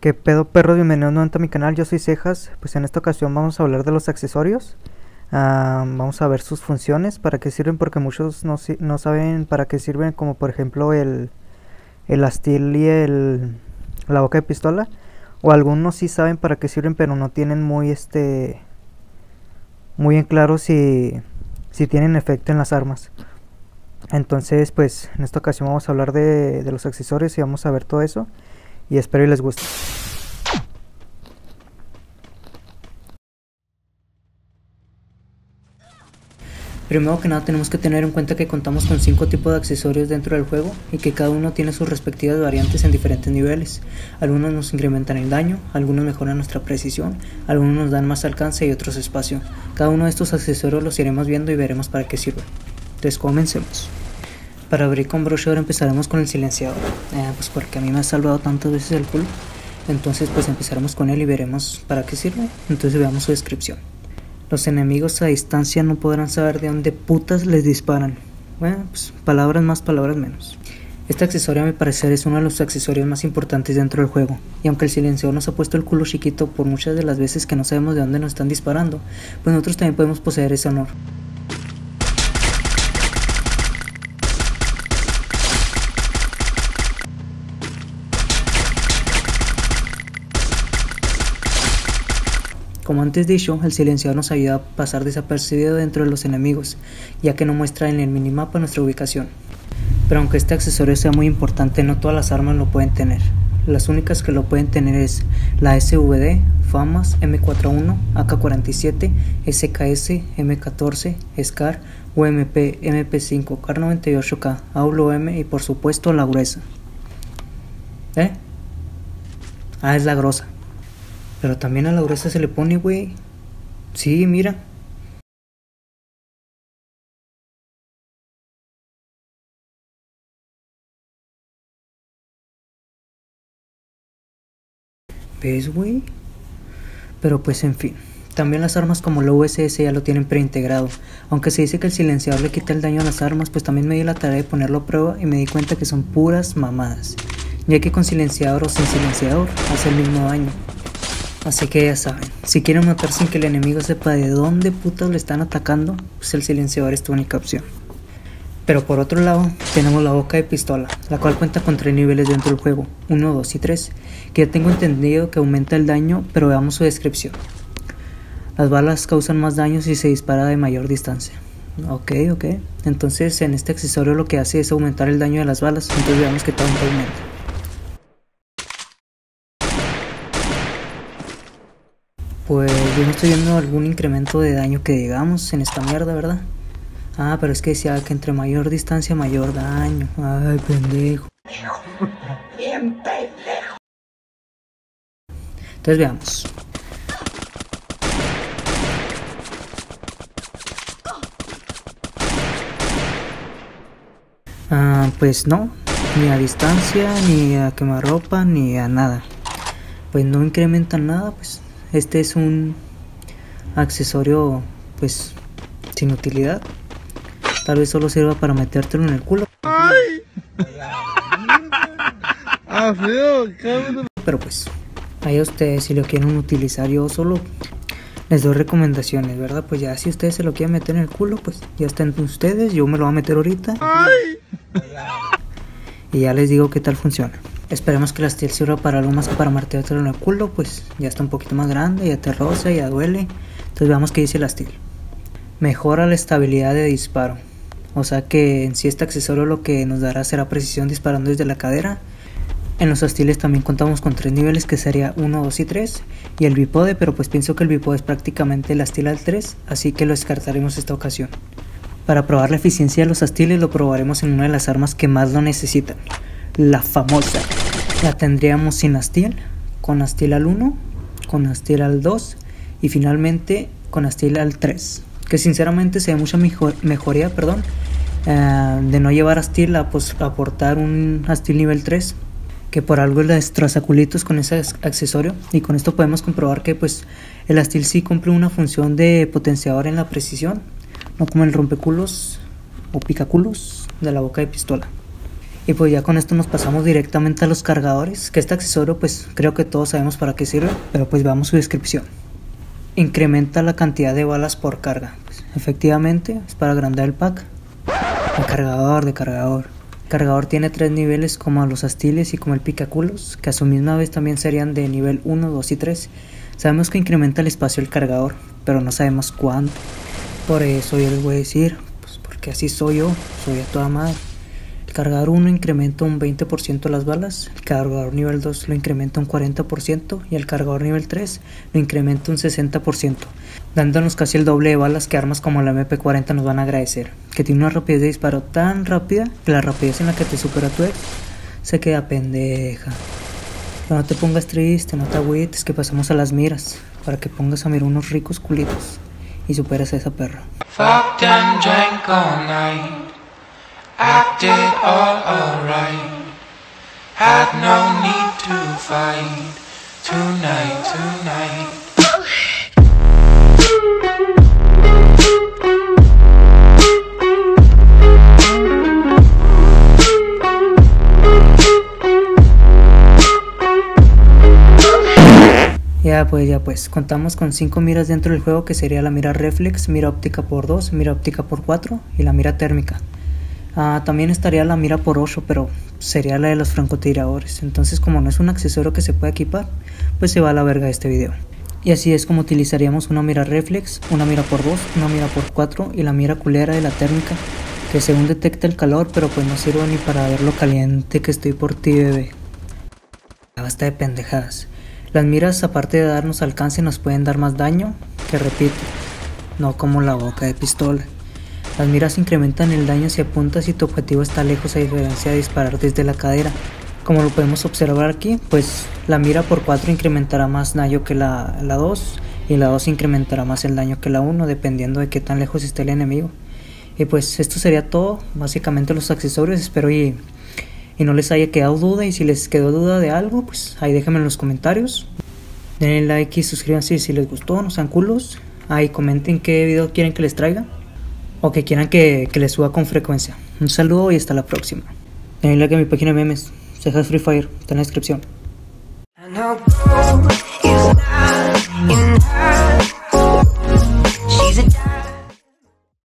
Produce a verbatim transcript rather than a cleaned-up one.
¿Qué pedo, perros? Bienvenidos nuevamente a mi canal. Yo soy Cejas. Pues en esta ocasión vamos a hablar de los accesorios. Uh, vamos a ver sus funciones, para qué sirven, porque muchos no, no saben para qué sirven, como por ejemplo el, el astil y el, la boca de pistola. O algunos sí saben para qué sirven, pero no tienen muy este muy en claro si, si tienen efecto en las armas. Entonces pues en esta ocasión vamos a hablar de, de los accesorios y vamos a ver todo eso. Y espero y les guste. Primero que nada, tenemos que tener en cuenta que contamos con cinco tipos de accesorios dentro del juego y que cada uno tiene sus respectivas variantes en diferentes niveles. Algunos nos incrementan el daño, algunos mejoran nuestra precisión, algunos nos dan más alcance y otros espacio. Cada uno de estos accesorios los iremos viendo y veremos para qué sirven. Entonces comencemos. Para abrir con broche ahora empezaremos con el silenciador, eh, pues porque a mí me ha salvado tantas veces el culo. Entonces pues empezaremos con él y veremos para qué sirve. Entonces veamos su descripción. Los enemigos a distancia no podrán saber de dónde putas les disparan. Bueno, pues palabras más, palabras menos. Este accesorio a mi parecer es uno de los accesorios más importantes dentro del juego. Y aunque el silenciador nos ha puesto el culo chiquito por muchas de las veces que no sabemos de dónde nos están disparando, pues nosotros también podemos poseer ese honor. Como antes dicho, el silenciador nos ayuda a pasar desapercibido dentro de los enemigos, ya que no muestra en el minimapa nuestra ubicación. Pero aunque este accesorio sea muy importante, no todas las armas lo pueden tener. Las únicas que lo pueden tener es la S V D, FAMAS, M cuarenta y uno, A K cuarenta y siete, S K S, M catorce, SCAR, U M P, M P cinco, K noventa y ocho K, A W M y por supuesto la gruesa. ¿Eh? Ah, es la grosa. Pero también a la gruesa se le pone, güey. Sí, mira. ¿Ves, güey? Pero pues en fin. También las armas como la U S S ya lo tienen preintegrado. Aunque se dice que el silenciador le quita el daño a las armas, pues también me di la tarea de ponerlo a prueba y me di cuenta que son puras mamadas, ya que con silenciador o sin silenciador hace el mismo daño. Así que ya saben, si quieren matar sin que el enemigo sepa de dónde putas le están atacando, pues el silenciador es tu única opción. Pero por otro lado, tenemos la boca de pistola, la cual cuenta con tres niveles dentro del juego, uno, dos y tres, que ya tengo entendido que aumenta el daño, pero veamos su descripción. Las balas causan más daño si se dispara de mayor distancia. Ok, ok, entonces en este accesorio lo que hace es aumentar el daño de las balas, entonces veamos que tanto aumenta. Pues yo no estoy viendo algún incremento de daño que digamos en esta mierda, ¿verdad? Ah, pero es que decía que entre mayor distancia, mayor daño. Ay, pendejo. Bien pendejo. Entonces veamos. Ah, pues no. Ni a distancia, ni a quemarropa, ni a nada. Pues no incrementa nada, pues. Este es un accesorio, pues, sin utilidad. Tal vez solo sirva para metértelo en el culo. ¡Ay! Pero pues, ahí a ustedes si lo quieren utilizar, yo solo les doy recomendaciones, ¿verdad? Pues ya si ustedes se lo quieren meter en el culo, pues ya está entre ustedes, yo me lo voy a meter ahorita. ¡Ay! Y ya les digo qué tal funciona. Esperemos que la steel sirva para algo más que para martillártelo en el culo, pues ya está un poquito más grande, ya te roza, ya duele. Entonces veamos qué dice la steel. Mejora la estabilidad de disparo. O sea que en sí este accesorio lo que nos dará será precisión disparando desde la cadera. En los astiles también contamos con tres niveles, que sería uno, dos y tres. Y el bipode, pero pues pienso que el bipode es prácticamente el astil al tres, así que lo descartaremos esta ocasión. Para probar la eficiencia de los astiles lo probaremos en una de las armas que más lo necesitan. La famosa. La tendríamos sin astil, con astil al uno, con astil al dos y finalmente con astil al tres. Que sinceramente se ve mucha mejor, mejoría perdón, eh, de no llevar astil a, pues, a portar un astil nivel tres. Que por algo les destroza culitos con ese accesorio. Y con esto podemos comprobar que pues el astil sí cumple una función de potenciador en la precisión. no como el rompeculos o picaculos de la boca de pistola. Y pues ya con esto nos pasamos directamente a los cargadores, que este accesorio pues creo que todos sabemos para qué sirve, pero pues veamos su descripción. Incrementa la cantidad de balas por carga, pues efectivamente es para agrandar el pack. El cargador de cargador. El cargador tiene tres niveles, como los astiles y como el picaculos, que a su misma vez también serían de nivel uno, dos y tres. Sabemos que incrementa el espacio del cargador, pero no sabemos cuánto. Por eso yo les voy a decir, pues porque así soy yo, soy a toda madre. El cargador uno incrementa un veinte por ciento las balas, el cargador nivel dos lo incrementa un cuarenta por ciento y el cargador nivel tres lo incrementa un sesenta por ciento, dándonos casi el doble de balas que armas como la eme pe cuarenta nos van a agradecer, que tiene una rapidez de disparo tan rápida que la rapidez en la que te supera tu ex se queda pendeja. Pero no te pongas triste, no te agüites, que pasamos a las miras, para que pongas a mirar unos ricos culitos y superas a esa perra. Fuck and drink all night. Acted all alright. Had no need to fight. Tonight, tonight. Ya pues, ya pues, contamos con cinco miras dentro del juego, que sería la mira reflex, mira óptica por dos, mira óptica por cuatro y la mira térmica. Ah, también estaría la mira por ocho, pero sería la de los francotiradores. Entonces, como no es un accesorio que se puede equipar, pues se va a la verga este video. Y así es como utilizaríamos una mira reflex, una mira por dos, una mira por cuatro y la mira culera de la térmica, que según detecta el calor, pero pues no sirve ni para ver lo caliente que estoy por ti, bebé. Basta de pendejadas. Las miras, aparte de darnos alcance, nos pueden dar más daño, que repito, no como la boca de pistola. Las miras incrementan el daño si apuntas y tu objetivo está lejos, a diferencia de disparar desde la cadera. Como lo podemos observar aquí, pues la mira por cuatro incrementará más daño que la, la dos, y la dos incrementará más el daño que la uno, dependiendo de qué tan lejos esté el enemigo. Y pues esto sería todo, básicamente los accesorios. Espero y, y no les haya quedado duda, y si les quedó duda de algo, pues ahí déjenme en los comentarios. Denle like y suscríbanse si les gustó, no sean culos. Ahí comenten qué video quieren que les traiga, o que quieran que, que les suba con frecuencia. Un saludo y hasta la próxima. Denle like a mi página de memes, Cejas Free Fire, está en la descripción.